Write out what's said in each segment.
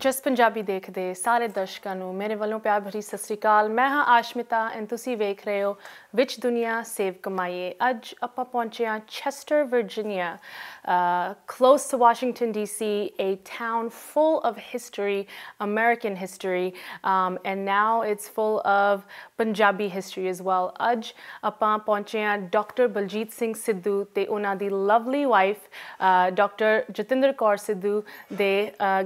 जस पंजाबी देखते दे, सारे दर्शकों को मेरे वालों प्यार भरी सत श्री अकाल। मैं हाँ आशमिता एंड तुसी वेख रहे हो विच दुनिया सेव कमाइए। अज आप पहुँचे हाँ Chester Virginia, close to Washington DC, a town full of history, American history, and now it's full of Punjabi history as well. Aj apan pahunche ha Dr. Baljeet Singh Sidhu te unna di lovely wife Dr. Jatinder Kaur Sidhu de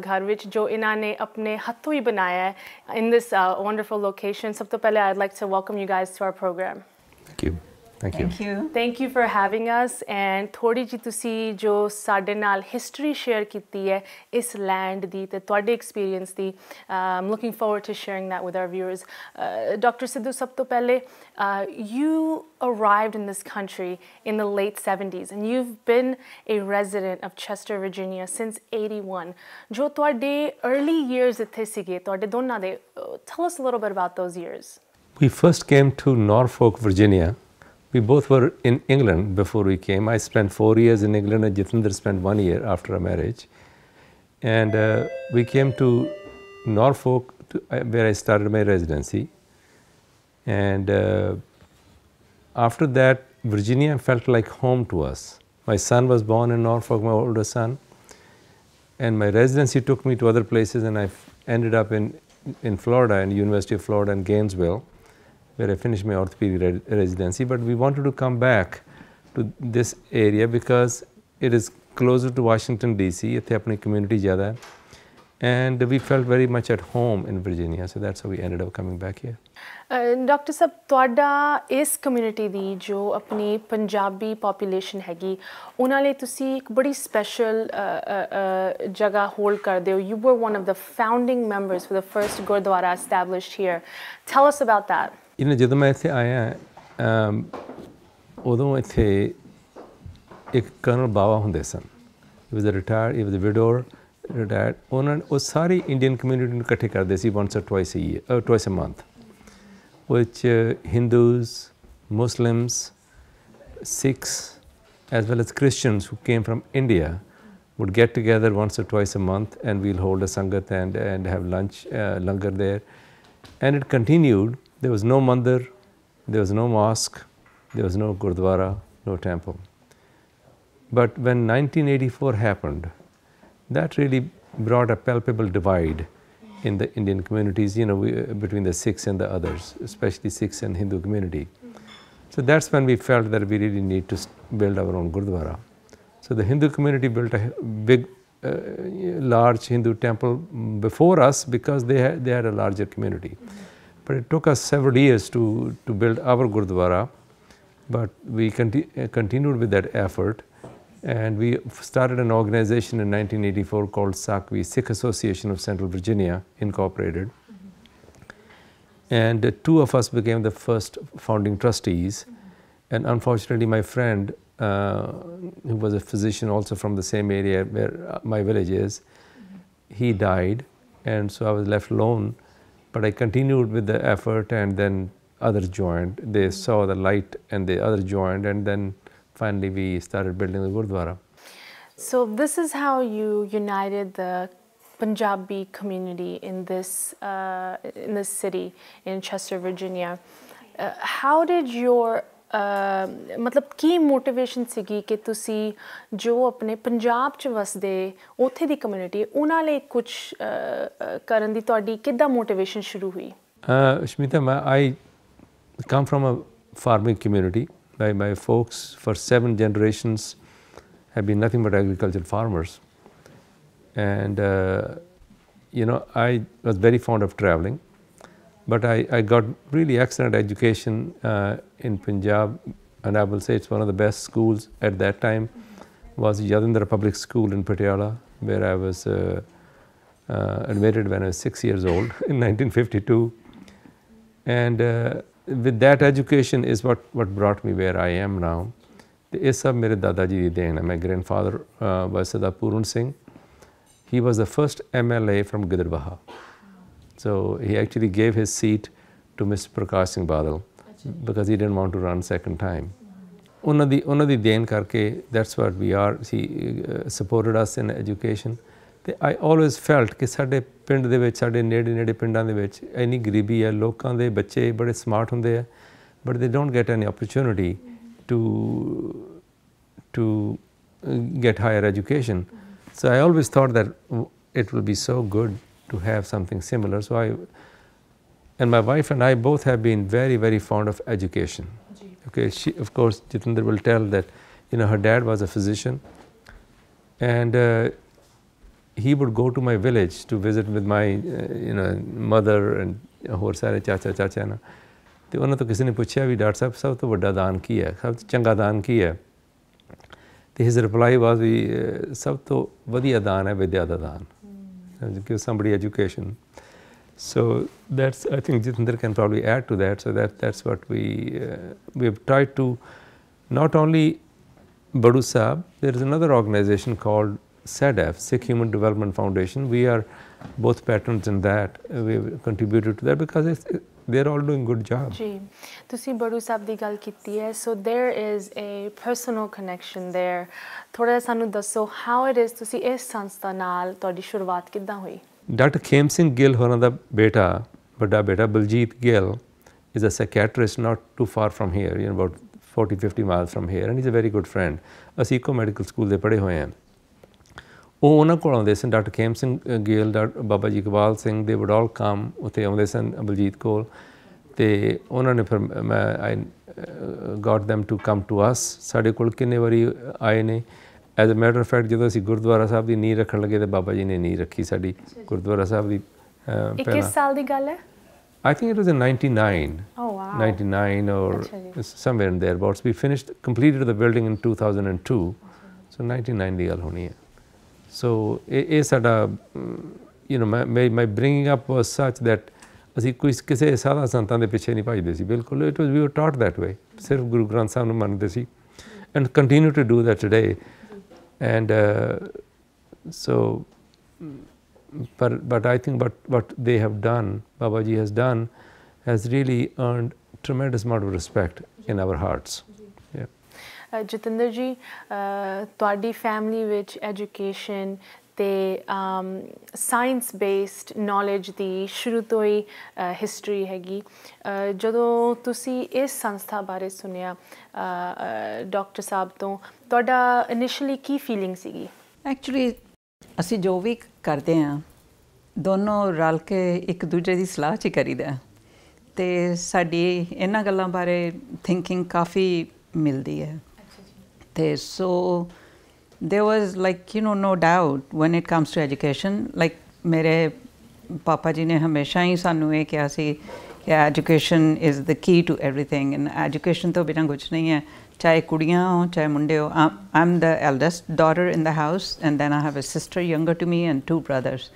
ghar vich jo inna ne apne hathon hi banaya hai in this wonderful location. Sab to pehle I'd like to welcome you guys to our program. Thank you. Thank you. Thank you. Thank you for having us. And थोड़ी जी तुसी जो साडे नाल history share कीती है इस land दी ते तुहाडे experience the, I'm looking forward to sharing that with our viewers. Dr. Sidhu, सब तो पहले you arrived in this country in the late 70s and you've been a resident of Chester, Virginia since 81. जो तुहाडे early years इत्थे सीगे तुहाडे दोनां दे, tell us a little bit about those years. We first came to Norfolk, Virginia. We both were in England before we came. I spent 4 years in England and Jatinder spent 1 year after our marriage. And we came to Norfolk where I started my residency. And after that, Virginia felt like home to us. My son was born in Norfolk, my older son. And my residency took me to other places and I ended up in Florida, in University of Florida in Gainesville, where I finished my orthopedic residency, but we wanted to come back to this area because it is closer to Washington DC, it's our community jada, and we felt very much at home in Virginia, so that's how we ended up coming back here. Dr. Sab, tuada is community di jo apni Punjabi population hegi, unna le tusi ek badi special jagah hold karde ho. You were one of the founding members for the first Gurdwara established here. Tell us about that. You know, when I came here, there was Colonel Baba Hundesan. He was a retired, he was a widower, retired. He was all the Indian community once or twice a year, twice a month, which Hindus, Muslims, Sikhs, as well as Christians who came from India would get together once or twice a month, and we'll hold a sangat and have lunch, langar there, and it continued. There was no mandir, there was no mosque, there was no gurdwara, no temple. But when 1984 happened, that really brought a palpable divide in the Indian communities, you know, between the Sikhs and the others, especially Sikhs and Hindu community. So that's when we felt that we really need to build our own gurdwara. So the Hindu community built a big, large Hindu temple before us because they had a larger community. But it took us several years to build our Gurdwara, but we continued with that effort, and we started an organization in 1984 called Sakvi, Sikh Association of Central Virginia Incorporated. And two of us became the first founding trustees, and unfortunately my friend, who was a physician also from the same area where my village is, he died, and so I was left alone. But I continued with the effort, and then others joined. They saw the light and the others joined, and then finally we started building the Gurdwara. So this is how you united the Punjabi community in this city, in Chester, Virginia. How did your matlab ki motivation sigi ke tusi jo apne Punjab ch vasde othe di community unna le kuch karan di tuhadi kidda motivation shuru hui? Shmita, I come from a farming community. My folks for 7 generations have been nothing but agricultural farmers, and you know, I was very fond of traveling. But I got really excellent education in Punjab, and I will say it's one of the best schools at that time was Yadindra Public School in Patiala, where I was admitted when I was 6 years old in 1952. And with that education is what brought me where I am now. My grandfather was Sada Purun Singh. He was the first MLA from Gidderbaha. So he actually gave his seat to Mr. Prakash Singh Badal because he didn't want to run second time. That's what we are. He supported us in education. ਤੇ ਆਈ always felt ਕਿ ਸਾਡੇ ਪਿੰਡ ਦੇ ਵਿੱਚ, ਸਾਡੇ ਨੇੜੇ ਪਿੰਡਾਂ ਦੇ ਵਿੱਚ ਇੰਨੀ ਗਰੀਬੀ ਹੈ, ਲੋਕਾਂ ਦੇ ਬੱਚੇ ਬੜੇ ਸਮਾਰਟ ਹੁੰਦੇ ਹੈ but they don't get any opportunity to get higher education so I always thought that it will be so good to have something similar so I and my wife and I both have been very fond of education Okay, she, of course, Jatinder will tell that, you know, her dad was a physician, and he would go to my village to visit with my, you know, mother and ਹੋਰ ਸਾਰੇ ਚਾਚਾ ਨਾ ਤੇ ਉਹਨਾਂ ਤੋਂ ਕਿਸੇ ਨੇ ਪੁੱਛਿਆ ਵੀ ਡਾਕਟਰ ਸਾਹਿਬ ਸਭ ਤੋਂ ਵੱਡਾ ਦਾਨ ਕੀ ਹੈ, ਸਭ ਤੋਂ ਚੰਗਾ ਦਾਨ ਕੀ ਹੈ ਤੇ his reply was ਵੀ ਸਭ ਤੋਂ ਵਧੀਆ ਦਾਨ ਹੈ ਵਿਦਿਆ ਦਾ ਦਾਨ give somebody education So that's, I think Jatinder can probably add to that. So that's what we have tried to, not only Baru Sahib, there is another organization called SADF, Sikh Human Development Foundation. We are both patrons in that. We have contributed to that because they're all doing good job. Ji, tusi Baru Sahib di gal kiti hai. So there is a personal connection there. Thoda sanu dasso how it is tusi is sanstha naal todi shuruaat kidda hui? Dr. Khem Singh Gill, horan da beta, bada beta, Baljeet Gill, is a psychiatrist not too far from here, you know, about 40-50 miles from here, and he's a very good friend. Asi ko medical school de pade hoye hain. Oh, ona kol aunde san, Dr. Khem Singh Gill, Dr. Baba ji Kabal Singh, they would all come, utte aunde san Baljeet kol, te ona ne phir I got them to come to us. Sade kol kinne wari aaye ne. As a matter of fact, ਜਦੋਂ ਅਸੀਂ ਗੁਰਦੁਆਰਾ ਸਾਹਿਬ ਦੀ ਨੀਂਹ ਰੱਖਣ ਲੱਗੇ ਤਾਂ ਬਾਬਾ ਜੀ ਨੇ ਨੀਂਹ ਰੱਖੀ ਸਾਡੀ ਗੁਰਦੁਆਰਾ ਸਾਹਿਬ ਦੀ ਪਹਿਲਾਂ 21 ਸਾਲ ਦੀ ਗੱਲ ਹੈ I think it was in 99 oh wow 99 or somewhere in there about we finished completed the building in 2002 so 99 ਦੀ ਗੱਲ ਹੋਣੀ ਹੈ so ਇਹ ਸਾਡਾ you know my bringing up was such that ਅਸੀਂ ਕੋਈ ਕਿਸੇ ਸਾਧਾ ਸੰਤਾਂ ਦੇ ਪਿੱਛੇ ਨਹੀਂ ਭੱਜਦੇ ਸੀ ਬਿਲਕੁਲ it was we were taught that way ਸਿਰਫ ਗੁਰੂ ਗ੍ਰੰਥ ਸਾਹਿਬ ਨੂੰ ਮੰਨਦੇ ਸੀ and continue to do that today And so, but I think what they have done, Babaji has done, has really earned tremendous amount of respect in our hearts. Yeah. Jatinder ji, tawadi family which education, the science-based knowledge the shuru to hi history hegi jadon tusi is sanstha bare sunya doctor sahab to toda initially ki feeling sigi actually assi jo vi karde ha dono ral ke ik dujje di salah chi karida te sadi ena gallan bare thinking kafi mildi hai te so There was like you know no doubt when it comes to education like mere papa ji ne hamesha hi sanu eh kiya si ki education is the key to everything and education to bina kuch nahi hai chahe kudiyan ho chahe munde ho I'm the eldest daughter in the house and then I have a sister younger to me and two brothers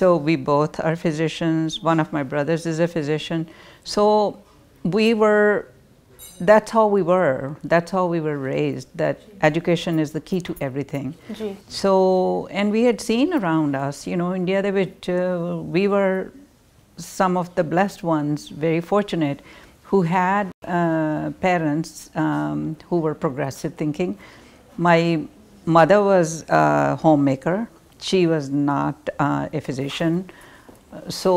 so we both are physicians one of my brothers is a physician so we were that's how we were raised that education is the key to everything Ji. so and we had seen around us you know India de vich we were some of the blessed ones very fortunate who had parents who were progressive thinking my mother was a homemaker she was not a physician so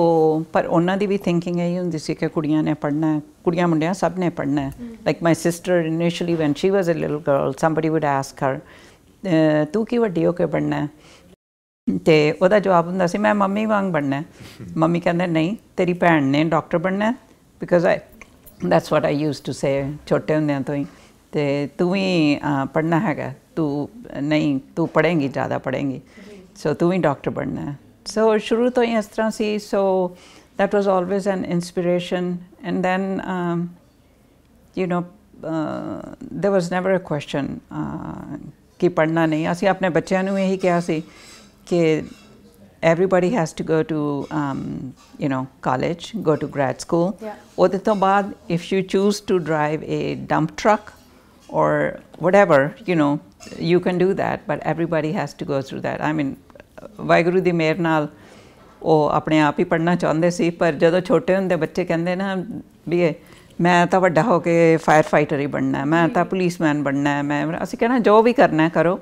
par ਉਹਨਾਂ ਦੀ ਵੀ thinking ਇਹੀ ਹੁੰਦੀ ਸੀ ਕਿ ਕੁੜੀਆਂ ਨੇ ਪੜ੍ਹਨਾ ਹੈ ਕੁੜੀਆਂ ਮੁੰਡਿਆਂ ਸਭ ਨੇ ਪੜ੍ਹਨਾ ਹੈ like my sister initially when she was a little girl somebody would ask her ਤੂੰ ਕੀ ਵੱਡੀ ਹੋ ਕੇ ਬਣਨਾ ਹੈ ਤੇ ਉਹਦਾ ਜਵਾਬ ਹੁੰਦਾ ਸੀ ਮੈਂ ਮੰਮੀ ਵਾਂਗ ਬਣਨਾ ਹੈ ਮੰਮੀ ਕਹਿੰਦੇ ਨਹੀਂ ਤੇਰੀ ਭੈਣ ਨੇ ਡਾਕਟਰ ਬਣਨਾ ਹੈ because I that's what I used to say ਛੋਟੇ ਹੁੰਦਿਆਂ ਤੋਂ ਹੀ ਤੇ ਤੂੰ ਵੀ ਪੜ੍ਹਨਾ ਹੈਗਾ ਤੂੰ ਨਹੀਂ ਤੂੰ ਪੜ੍ਹੇਂਗੀ ਜ਼ਿਆਦਾ ਪੜ੍ਹੇਂਗੀ ਸੋ ਤੂੰ ਵੀ ਡਾਕਟਰ ਬਣਨਾ ਹੈ So shuru to is tarah si so that was always an inspiration and then you know there was never a question ki padhna nahi assi apne bachcheyan nu ehi kiha si ki everybody has to go to you know college go to grad school ode to baad if you choose to drive a dump truck or whatever you know you can do that but everybody has to go through that I mean Waheguru ਦੀ ਮਿਹਰ ਨਾਲ ਉਹ ਆਪਣੇ ਆਪ ਹੀ ਪੜ੍ਹਨਾ ਚਾਹੁੰਦੇ ਸੀ ਪਰ ਜਦੋਂ ਛੋਟੇ ਹੁੰਦੇ ਬੱਚੇ ਕਹਿੰਦੇ ਨਾ ਵੀ ਮੈਂ ਤਾਂ ਵੱਡਾ ਹੋ ਕੇ ਫਾਇਰ ਫਾਈਟਰ ਹੀ ਬਣਨਾ ਮੈਂ ਤਾਂ ਪੁਲਿਸਮੈਨ ਬਣਨਾ ਮੈਂ ਅਸੀਂ ਕਹਿਣਾ ਜੋ ਵੀ ਕਰਨਾ ਕਰੋ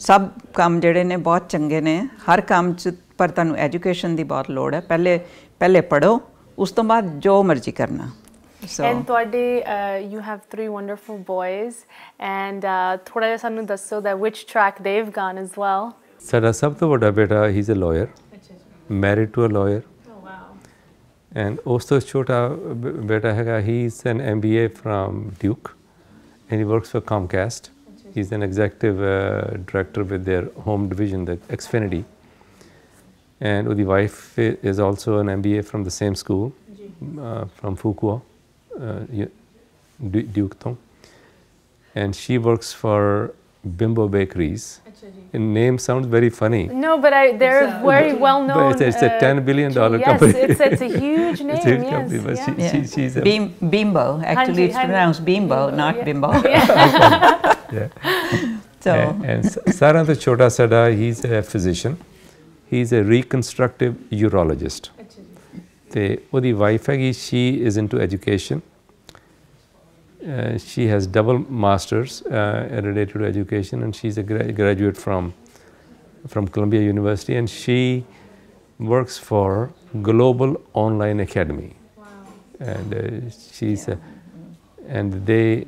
सब काम जड़े ने बहुत चंगे ने हर काम च पर तुहानू एजुकेशन दी बहुत लोड़ है पहले पहले पढ़ो उस तो बाद जो मर्जी करना. So, and you have three wonderful boys and thoda ja sanu dasso that which track they've gone as well. Sada sab to vada beta he's a lawyer, married to a lawyer. Oh wow. And also chota beta hai he's an MBA from Duke and he works for Comcast. He's an executive director with their home division, the Xfinity. And his wife is also an MBA from the same school, from Fuqua, Duke. And she works for Bimbo Bakeries. The name sounds very funny. No, but they're very well known. But it's a $10 billion company. Yes, it's a huge name. It's a huge company, but yeah. She's a Bimbo. Actually, it's pronounced Bimbo, not yeah. Bimbo. Yeah. Yeah. So and Saranta Chota Sada, he's a physician. He's a reconstructive urologist. The Odi wife, she is into education. She has double masters related to education, and she's a graduate from Columbia University, and she works for Global Online Academy. Wow. And she's yeah. And they.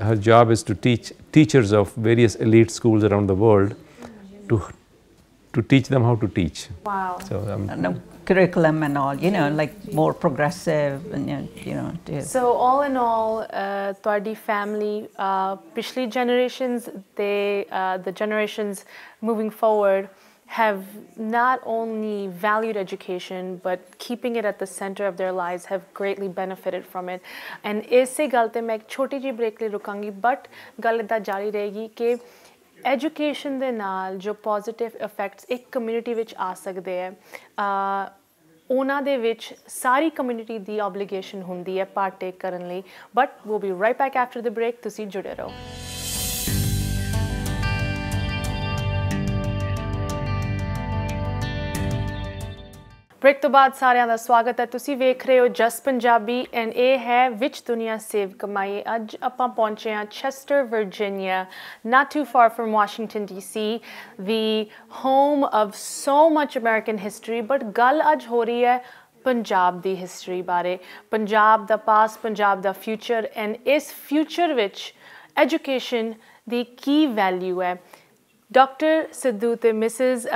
Her job is to teach teachers of various elite schools around the world to teach them how to teach. Wow. So no curriculum and all, you know, like more progressive and you know. So all in all, Twardi family, Pishli generations, they the generations moving forward have not only valued education, but keeping it at the center of their lives have greatly benefited from it. And isse gal te main ek choti ji break le rukangi, but gal da jari rahegi ke education de naal jo positive effects ek community vich aa sakde hai, ਉਹਨਾਂ ਦੇ ਵਿੱਚ ਸਾਰੀ community ਦੀ obligation ਹੁੰਦੀ ਹੈ part ਟੇਕ ਕਰਨ ਲਈ. But we'll be right back after the break. ਤੁਸੀਂ ਜੁੜੇ ਰਹੋ. ब्रेक तो बाद सारियां दा स्वागत है. तुसी वेख रहे हो जस पंजाबी एंड ए है विच दुनिया सेव कमाइए. अज आपां पहुंचे हां Chester Virginia, not too far from Washington DC, the home of so much American history. But गल अज हो रही है पंजाब दी हिस्टरी बारे, पंजाब दा पास, पंजाब दा फ्यूचर, एंड इस फ्यूचर विच एजुकेशन दी की वैल्यू है. ਡਾਕਟਰ ਸਿੱਧੂ ਤੇ ਮਿਸਿਸ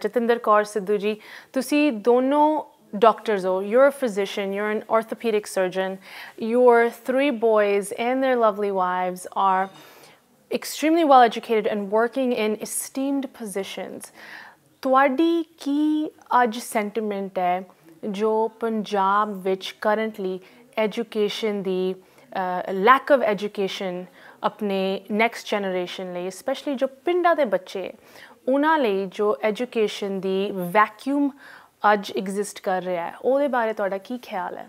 ਜਤਿੰਦਰ ਕੌਰ ਸਿੱਧੂ ਜੀ, ਤੁਸੀਂ ਦੋਨੋਂ ਡਾਕਟਰਸ ਹੋ. Your physician, your an orthopedic surgeon. Your three boys and their lovely wives are extremely well educated and working in esteemed positions. ਤੁਹਾਡੀ ਕੀ ਅੱਜ ਸੈਂਟੀਮੈਂਟ ਹੈ ਜੋ ਪੰਜਾਬ ਵਿੱਚ ਕਰੰਟਲੀ ਐਜੂਕੇਸ਼ਨ ਦੀ ਲੈਕ ਆਫ ਐਜੂਕੇਸ਼ਨ अपने नैक्सट जनरेशन लिए, स्पैशली जो पिंडा के बच्चे उन्होंने जो एजुकेशन की वैक्यूम अज एग्जिस्ट कर रहा है, वो बारे तुहाडा की ख्याल है?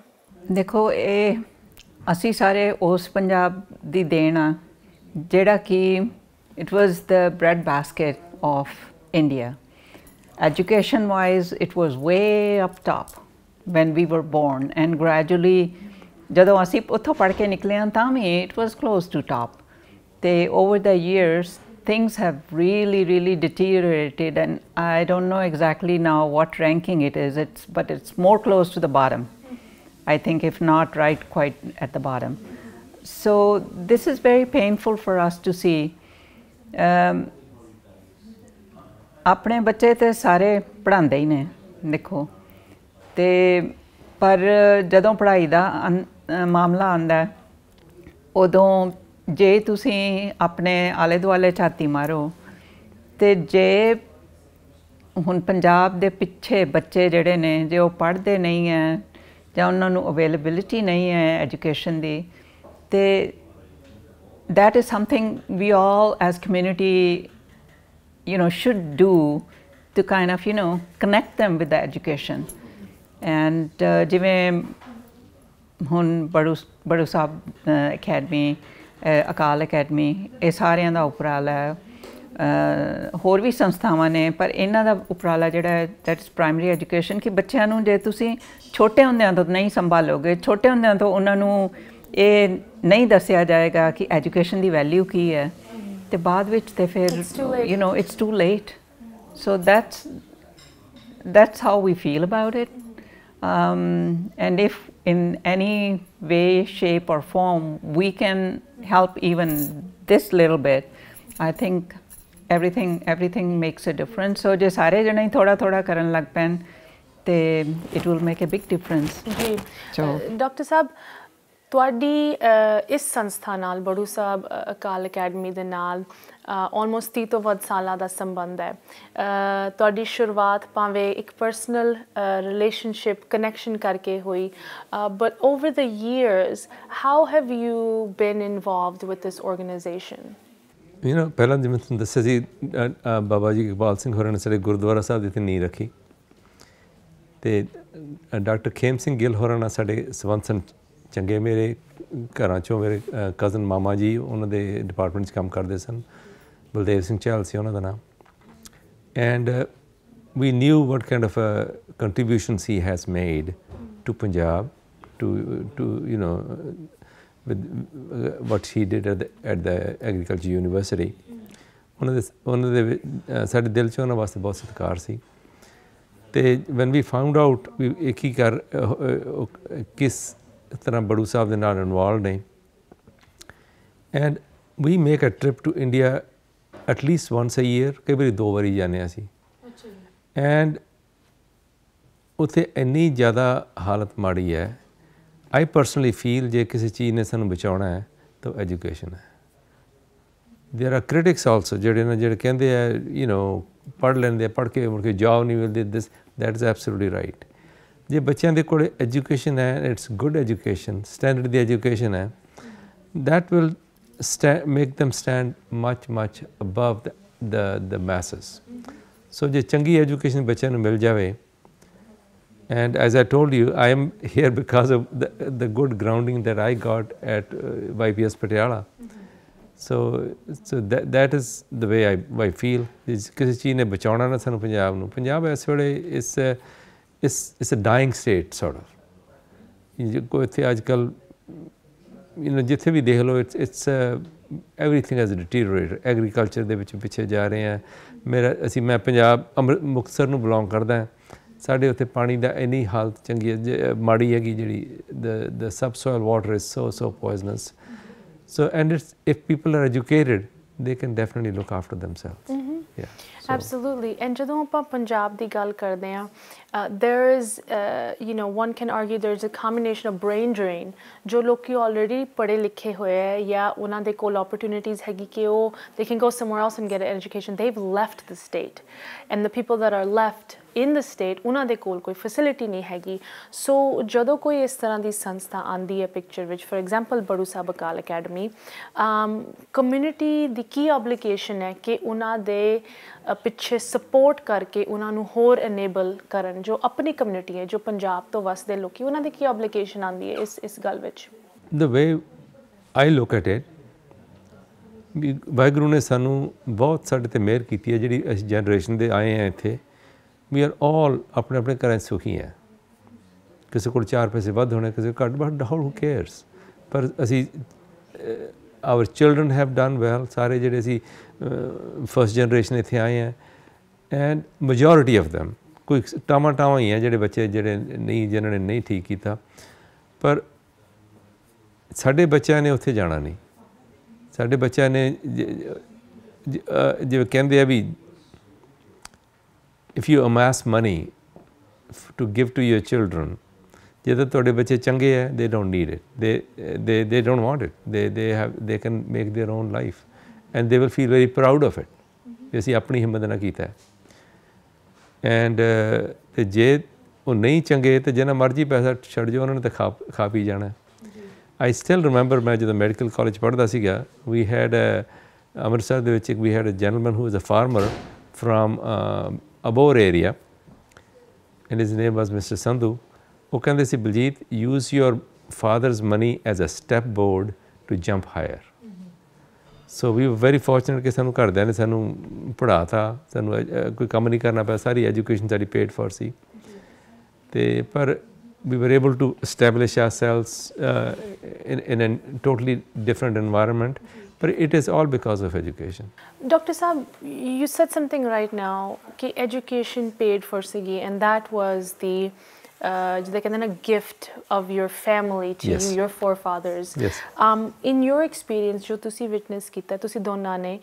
देखो ये असी सारे उस पंजाब दी देन आ जिहड़ा कि it was the bread basket of India. Education wise it was way up top when we were born and gradually जदों असी उत्थों पढ़ के निकले हैं तां भी it was close to top. They, over the years, things have really, really deteriorated, and I don't know exactly now what ranking it is. But it's more close to the bottom, I think, if not right quite at the bottom. So this is very painful for us to see. अपने बच्चे ते सारे पढ़ांदे ही ने, देखो, ते पर जदों पढ़ाई दा मामला आंदा है, उदों जे तुसीं अपने आले दुआले छाती मारो ते जे हुण पंजाब दे पिछे बच्चे जिहड़े ने जे ओह पढ़दे नहीं है जां उन्हां नूं अवेलेबिलिटी नहीं है एजुकेशन दी, ते that is something we all as community you know should do to kind of you know connect them with the education. And जिवें हुण बड़ू साहब अकैडमी, अकाल अकैडमी, ये सारियां दा उपराला है, होर भी संस्थावां ने, पर इन्हां दा उपराला जिहड़ा है दैट्स प्राइमरी एजुकेशन कि बच्चों नूं जे तुसीं छोटे हुंदियां तो नहीं संभालोगे, छोटे हुंदियां तो उन्हां नूं ये नहीं दस्सिया जाएगा कि एजुकेशन दी वैल्यू की है, ਤੇ ਬਾਅਦ ਵਿੱਚ ਤੇ ਫਿਰ you know it's too late so that's how we feel about it and if in any way shape or form we can help even this little bit I think everything makes a difference so ਜੇ ਸਾਰੇ ਜਣੇ ਥੋੜਾ ਥੋੜਾ ਕਰਨ ਲੱਗ ਪੈਣ ਤੇ it will make a big difference ਜੀ ਡਾਕਟਰ ਸਾਹਿਬ ਤੁਹਾਡੀ ਇਸ ਸੰਸਥਾ ਨਾਲ ਬੜੂ ਸਾਹਿਬ ਅਕਾਲ ਅਕੈਡਮੀ ਦੇ ਨਾਲ ਆਲਮੋਸਟ 30 ਤੋਂ ਵੱਧ ਸਾਲਾਂ ਦਾ ਸੰਬੰਧ ਹੈ ਤੁਹਾਡੀ ਸ਼ੁਰੂਆਤ ਭਾਵੇਂ ਇੱਕ ਪਰਸਨਲ ਰਿਲੇਸ਼ਨਸ਼ਿਪ ਕਨੈਕਸ਼ਨ ਕਰਕੇ ਹੋਈ but over the years how have you been involved with this organisation you know ਪਹਿਲਾਂ ਜਿਵੇਂ ਤੁਹਾਨੂੰ ਦੱਸਿਆ ਸੀ ਬਾਬਾ ਜੀ ਇਕਬਾਲ ਸਿੰਘ ਹੋਰਾਂ ਨੇ ਸਾਡੇ ਗੁਰਦੁਆਰਾ ਸਾਹਿਬ ਦੀ ਇੱਥੇ ਨੀਂਹ ਰੱਖੀ ਤੇ ਡਾਕਟਰ ਖੇਮ ਸਿੰਘ ਗਿੱਲ ਹੋਰਾਂ ਨਾਲ ਸਾਡੇ ਸਵੰਸਨ ਚੰਗੇ ਮੇਰੇ ਘਰਾਂ 'ਚੋਂ ਮੇਰੇ ਕਜ਼ਨ ਮਾਮਾ ਜੀ ਉਹਨਾਂ ਦੇ ਡਿਪਾਰਟਮੈਂਟ 'ਚ ਕੰਮ ਕਰਦੇ ਸਨ ਬਲਦੇਵ ਸਿੰਘ ਚਾਹਲ ਸੀ ਉਹਨਾਂ ਦਾ ਨਾਮ and we knew what kind of contribution he has made to Punjab to you know what he did at the agriculture university ਉਹਨਾਂ ਦੇ ਸਾਡੇ ਦਿਲ 'ਚ ਉਹਨਾਂ ਵਾਸਤੇ ਬਹੁਤ ਸਤਿਕਾਰ ਸੀ ਅਤੇ when we found out we ਇੱਕ ਹੀ ਕਰ ਕਿਸ ਇਸ ਤਰ੍ਹਾਂ ਬੜੂ ਸਾਹਿਬ ਦੇ ਨਾਲ ਇਨਵੋਲਵ ਨੇ and we make a trip to India at least once a year ਕਈ ਵਾਰੀ ਦੋ ਵਾਰੀ ਜਾਂਦੇ ਹਾਂ ਅਸੀਂ ਐਂਡ ਉੱਥੇ ਇੰਨੀ ਜ਼ਿਆਦਾ ਹਾਲਤ ਮਾੜੀ ਹੈ ਆਈ ਪਰਸਨਲੀ ਫੀਲ ਜੇ ਕਿਸੇ ਚੀਜ਼ ਨੇ ਸਾਨੂੰ ਬਚਾਉਣਾ ਹੈ ਤਾਂ ਐਜੂਕੇਸ਼ਨ ਹੈ ਦੇਰ ਆਰ ਕ੍ਰਿਟਿਕਸ ਆਲਸੋ ਜਿਹੜੇ ਕਹਿੰਦੇ ਆ ਯੂ ਨੋ ਪੜ੍ਹ ਲੈਂਦੇ ਆ ਪੜ੍ਹ ਕੇ ਮੁੜ ਕੇ ਜੋਬ ਨਹੀਂ ਮਿਲਦੀ this that is absolutely right ਜੇ ਬੱਚਿਆਂ ਦੇ ਕੋਲ ਐਜੂਕੇਸ਼ਨ ਹੈ ਇਟਸ ਗੁੱਡ ਐਜੂਕੇਸ਼ਨ ਸਟੈਂਡਰਡ ਦੀ ਐਜੂਕੇਸ਼ਨ ਹੈ that will make them stand much above the masses so ਜੇ ਚੰਗੀ ਐਜੂਕੇਸ਼ਨ ਬੱਚਿਆਂ ਨੂੰ ਮਿਲ ਜਾਵੇ and as I told you I am here because of the good grounding that I got at YPS Patiala so that is the way I feel ਕਿਸੇ ਚੀਜ਼ ਨੇ ਬਚਾਉਣਾ ਨਾ ਸਾਨੂੰ ਪੰਜਾਬ ਇਸ ਵੇਲੇ it's a dying state sort of ko the aajkal you know jithe bhi dekh lo it's everything has deteriorated agriculture de vich piche ja rahe hain mera assi main punjab muktsar nu belong karda sade utthe pani da any halat changi maadi hai ki jehdi the subsoil water is so poisonous so and it's if people are educated they can definitely look after themselves yeah absolutely and jadon aap punjab di gal karde hain there is you know one can argue there's a combination of brain drain jo log already padhe likhe hoye hai ya unna de kol opportunities hegi ki oh they can go somewhere else and get an education they've left the state and the people that are left in the state unna de kol koi facility nahi hegi so jadon koi is tarah di sanstha aandi hai picture which for example Baru Sahib Akal Academy community di key obligation hai ki unna de ਪਿੱਛੇ support ਕਰਕੇ ਉਹਨਾਂ ਨੂੰ ਹੋਰ enable ਕਰਨ ਜੋ ਆਪਣੀ community ਹੈ ਜੋ ਪੰਜਾਬ ਤੋਂ ਵਸਦੇ ਲੋਕੀ ਉਹਨਾਂ ਦੀ ਕੀ ਐਪਲੀਕੇਸ਼ਨ ਆਉਂਦੀ ਹੈ ਇਸ ਗੱਲ ਵਿੱਚ the way I look at it Waheguru ਨੇ ਸਾਨੂੰ ਬਹੁਤ ਸਾਡੇ 'ਤੇ ਮਿਹਰ ਕੀਤੀ ਹੈ ਜਿਹੜੀ ਅਸੀਂ ਜਨਰੇਸ਼ਨ ਦੇ ਆਏ ਹਾਂ ਇੱਥੇ ਵੀ ਆਰ ਆਲ ਆਪਣੇ ਆਪਣੇ ਘਰਾਂ 'ਚ ਸੁਖੀ ਹੈ ਕਿਸੇ ਕੋਲ 4 ਪੈਸੇ ਵੱਧ ਹੋਣੇ ਕਿਸੇ ਕੋਲ ਘੱਟ ਬਟ ਹੂ ਕੇਅਰਸ ਪਰ ਅਸੀਂ our children have done well sare jehde si first generation ithe aaye hain and majority of them koi tama hi hai jehde bacche jehde nahi jinhna ne nahi theek kita par sade bachyan ne utthe jana nahi sade bachyan ne je kehnde a bhi if you amass money to give to your children ਜਦੋਂ ਤੁਹਾਡੇ ਬੱਚੇ ਚੰਗੇ ਹੈ they don't need it they don't want it they have they can make their own life and they will feel very proud of it ਵੀ ਅਸੀਂ ਆਪਣੀ ਹਿੰਮਤ ਨਾਲ ਕੀਤਾ ਐਂਡ ਅਤੇ ਜੇ ਉਹ ਨਹੀਂ ਚੰਗੇ ਤਾਂ ਜਿੰਨਾ ਮਰਜ਼ੀ ਪੈਸਾ ਛੱਡ ਜਾਓ ਉਹਨਾਂ ਨੇ ਤਾਂ ਖਾ ਪੀ ਜਾਣਾ ਆਈ ਸਟਿਲ ਰਿਮੈਂਬਰ ਮੈਂ ਜਦੋਂ ਮੈਡੀਕਲ ਕਾਲਜ ਪੜ੍ਹਦਾ ਸੀਗਾ ਵੀ ਹੈਡ ਅੰਮ੍ਰਿਤਸਰ ਦੇ ਵਿੱਚ ਇੱਕ we had gentleman who is a farmer from Abohar area and his name was mister Sandhu ਉਹ ਕਹਿੰਦੇ ਸੀ Baljit use your father's money as a step board to jump higher so we very fortunate ਕਿ ਸਾਨੂੰ ਘਰਦਿਆਂ ਨੇ ਸਾਨੂੰ ਪੜ੍ਹਾ ਤਾ ਸਾਨੂੰ ਕੋਈ ਕੰਮ ਨਹੀਂ ਕਰਨਾ ਪਿਆ ਸਾਰੀ ਐਜੂਕੇਸ਼ਨ ਸਾਡੀ ਪੇਡ ਫੋਰ ਸੀ ਅਤੇ ਪਰ we were able to establish ourselves in totally different environment But it is all because of education. Dr. Saab, you said something right now, that education paid for Siggi, and that was the a gift of your family to yes. you, your forefathers. Yes. In your experience, jo tusi witness kita, tusi donna ne,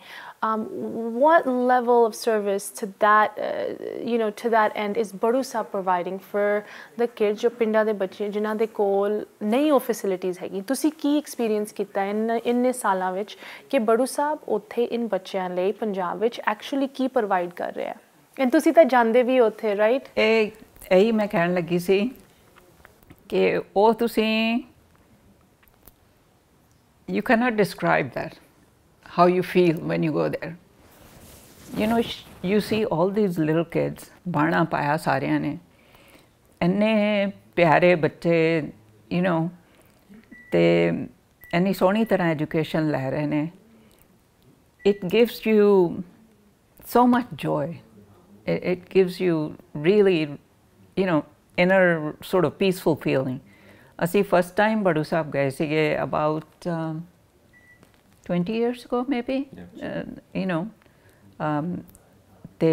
what level of service to that, to that end is Baru Sahib providing for the kids, jo pinda de bache, jina de kol nahi ho facilities hai. Tusi ki experience kita in saala vich ke Baru Sahib othe in bachyan lai Punjab vich actually ki provide kar raha hai. And tusi ta jande bhi othe, right? ਇਹੀ ਮੈਂ ਕਹਿਣ ਲੱਗੀ ਸੀ ਕਿ ਉਹ ਤੁਸੀਂ you cannot describe that how you feel when you go there. You know, you see all these little kids ਬਾਣਾ ਪਾਇਆ ਸਾਰਿਆਂ ਨੇ ਇੰਨੇ ਪਿਆਰੇ ਬੱਚੇ you know ਤੇ ਇੰਨੀ ਸੋਹਣੀ ਤਰ੍ਹਾਂ ਐਜੂਕੇਸ਼ਨ ਲੈ ਰਹੇ ਨੇ. It gives you so much joy. It gives you really inner sort of peaceful feeling. Asi first time Baru Sahib gaye sige about 20 years ago maybe, yeah. Te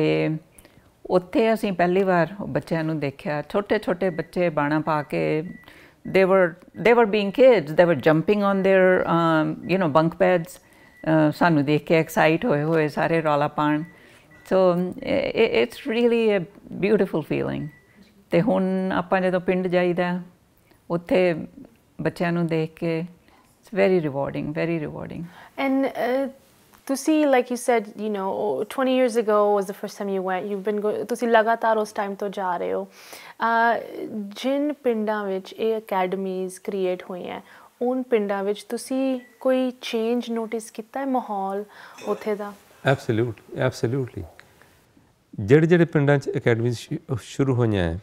utthe asi pehli var bachyan nu dekhya, chote chote bacche bana pa ke, they were being kids, they were jumping on their bunk beds, sanu dekh ke excite hoye sare rola paan. So it's really a beautiful feeling. ਤੇ ਹੁਣ ਆਪਾਂ ਜਦੋਂ ਪਿੰਡ ਜਾਈਦਾ ਉੱਥੇ ਬੱਚਿਆਂ ਨੂੰ ਦੇਖ ਕੇ ਇਟਸ ਵੈਰੀ ਰਿਵਾਰਡਿੰਗ ਐਂਡ ਤੁਸੀਂ like you said 20 years ago was the first time you went you been ਤੁਸੀਂ ਲਗਾਤਾਰ ਉਸ ਟਾਈਮ ਤੋਂ ਜਾ ਰਹੇ ਹੋ ਜਿਨ ਪਿੰਡਾਂ ਵਿੱਚ ਇਹ ਅਕੈਡਮੀਜ਼ ਕ੍ਰੀਏਟ ਹੋਈਆਂ ਉਨ ਪਿੰਡਾਂ ਵਿੱਚ ਤੁਸੀਂ ਕੋਈ ਚੇਂਜ ਨੋਟਿਸ ਕੀਤਾ ਹੈ ਮਾਹੌਲ ਉੱਥੇ ਦਾ ਐਬਸੋਲੂਟਲੀ ਜਿਹੜੇ ਜਿਹੜੇ ਪਿੰਡਾਂ 'ਚ ਅਕੈਡਮੀਜ਼ ਸ਼ੁਰੂ ਹੋਈਆਂ ਹੈ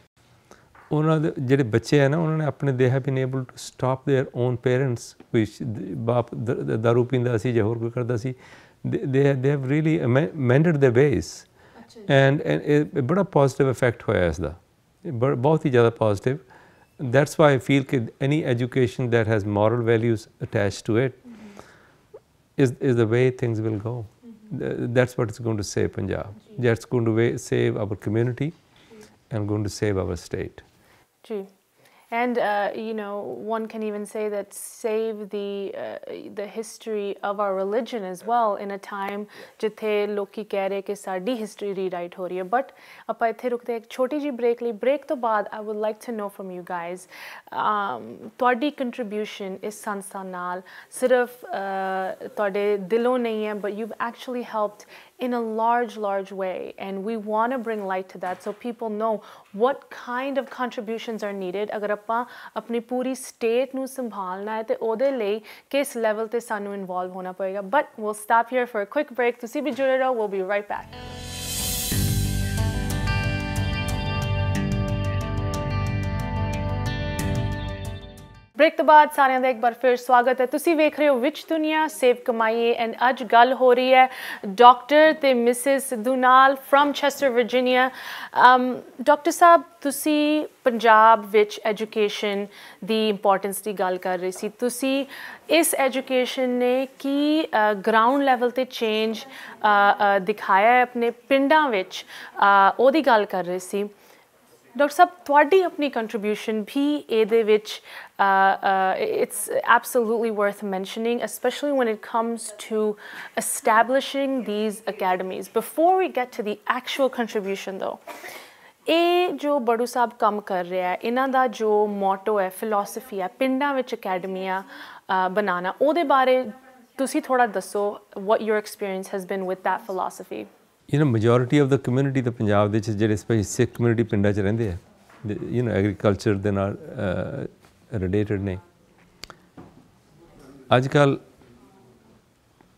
ਉਹਨਾਂ ਦੇ ਜਿਹੜੇ ਬੱਚੇ ਹੈ ਨਾ ਉਹਨਾਂ ਨੇ ਆਪਣੇ they have been able to stop their own parents ਕੋਈ ਬਾਪ ਦਾਰੂ ਪੀਂਦਾ ਸੀ ਜਾਂ ਹੋਰ ਕੋਈ ਕਰਦਾ ਸੀ they have really ਮੈਂਡਡ their ways and ਇਹ ਬੜਾ ਪੋਜ਼ੀਟਿਵ ਇਫੈਕਟ ਹੋਇਆ ਇਸਦਾ ਬਹੁਤ ਹੀ ਜ਼ਿਆਦਾ positive that's why I feel ਕਿ any education that has moral values attached to it is the way things will go that's what is going to save Punjab. That's going to save our community and going to save our state. Gee. And one can even say that save the history of our religion as well in a time jithe loki keh rahe ke saadi history rewrite ho rahi hai. But appa ithe rukte ek choti ji break li. Break to baad I would like to know from you guys todi contribution is sanstha naal sirf tode dilon nahi hai, but you've actually helped in a large way, and we want to bring light to that so people know what kind of contributions are needed agar appa apni puri state nu sambhalna hai te ode layi kis level te sanu involve hona payega. But we'll stop here for a quick break. Tusi bhi jude raho, we'll be right back. Break तो बाद सारियां दा एक बार फिर स्वागत है. तुसी वेख रहे हो विच दुनिया सेव कमाइए, एंड अज गल हो रही है डॉक्टर ते मिसिस सिद्धू नाल फ्रॉम चेस्टर वर्जीनिया. डॉक्टर साहब, तुसी पंजाब विच एजुकेशन दी इंपॉर्टेंस दी गल कर रही सी. तुसी इस एजुकेशन ने की ग्राउंड लेवल ते चेंज दिखाया है अपने पिंडां विच, ओदी गल कर रही सी. डॉक्टर साहब, तुहाडी अपनी कंट्रीब्यूशन भी एदे विच it's absolutely worth mentioning, especially when it comes to establishing these academies. Before we get to the actual contribution though, ਇਹ ਜੋ ਬੜੂ ਸਾਹਿਬ ਕੰਮ ਕਰ ਰਿਹਾ ਹੈ, ਇਹਨਾਂ ਦਾ ਜੋ ਮੋਟੋ ਹੈ, ਫਿਲਾਸਫੀ ਹੈ, ਪਿੰਡਾਂ ਵਿੱਚ ਅਕੈਡਮੀਆਂ ਬਣਾਉਣਾ, ਉਹਦੇ ਬਾਰੇ ਤੁਸੀਂ ਥੋੜਾ ਦੱਸੋ. what your experience has been with that philosophy? Majority of the community the Punjab ਦੇ ਜਿਹੜੇ ਸਪੈਸ਼ਲੀ ਸਿੱਖ ਕਮਿਊਨਿਟੀ ਪਿੰਡਾਂ 'ਚ ਰਹਿੰਦੇ ਆ ਐਗਰੀਕਲਚਰ ਦੇ ਨਾਲ ਰਿਲੇਟਡ ਨੇ. ਅੱਜ ਕੱਲ੍ਹ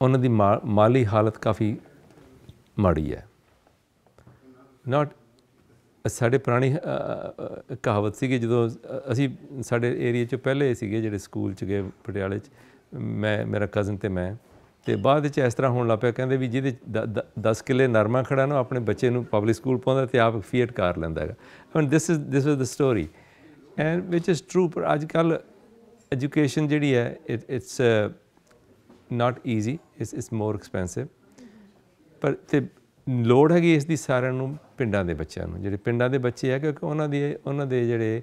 ਉਹਨਾਂ ਦੀ ਮਾਲੀ ਹਾਲਤ ਕਾਫੀ ਮਾੜੀ ਹੈ. ਨਾਟ ਸਾਡੇ ਪੁਰਾਣੀ ਕਹਾਵਤ ਸੀਗੀ, ਜਦੋਂ ਅਸੀਂ ਸਾਡੇ ਏਰੀਏ 'ਚ ਪਹਿਲੇ ਸੀਗੇ ਜਿਹੜੇ ਸਕੂਲ 'ਚ ਗਏ ਪਟਿਆਲੇ 'ਚ, ਮੈਂ ਮੇਰਾ ਕਜ਼ਨ ਤੇ ਮੈਂ, ਤੇ ਬਾਅਦ ਵਿੱਚ ਇਸ ਤਰ੍ਹਾਂ ਹੋਣ ਲੱਗ ਪਿਆ ਕਹਿੰਦੇ ਵੀ ਜਿਹਦੇ 10 ਕਿੱਲੇ ਨਰਮਾ ਖੜਾ ਨਾ ਆਪਣੇ ਬੱਚੇ ਨੂੰ ਪਬਲਿਕ ਸਕੂਲ ਪਾਉਂਦਾ ਤੇ ਆਪ ਫੀਅਟ ਕਾਰ ਲੈਂਦਾ ਹੈਗਾ. ਹੁਣ this is the story and which is true. ਪਰ ਅੱਜ ਕੱਲ੍ਹ ਐਜੂਕੇਸ਼ਨ ਜਿਹੜੀ ਹੈ it's not easy, it's more expensive. पर ते लोड है कि इस दी सारे नू पिंडा दे बच्चे नू जेरे पिंडा दे बच्चे हैं क्योंकि उन्हें दे जेरे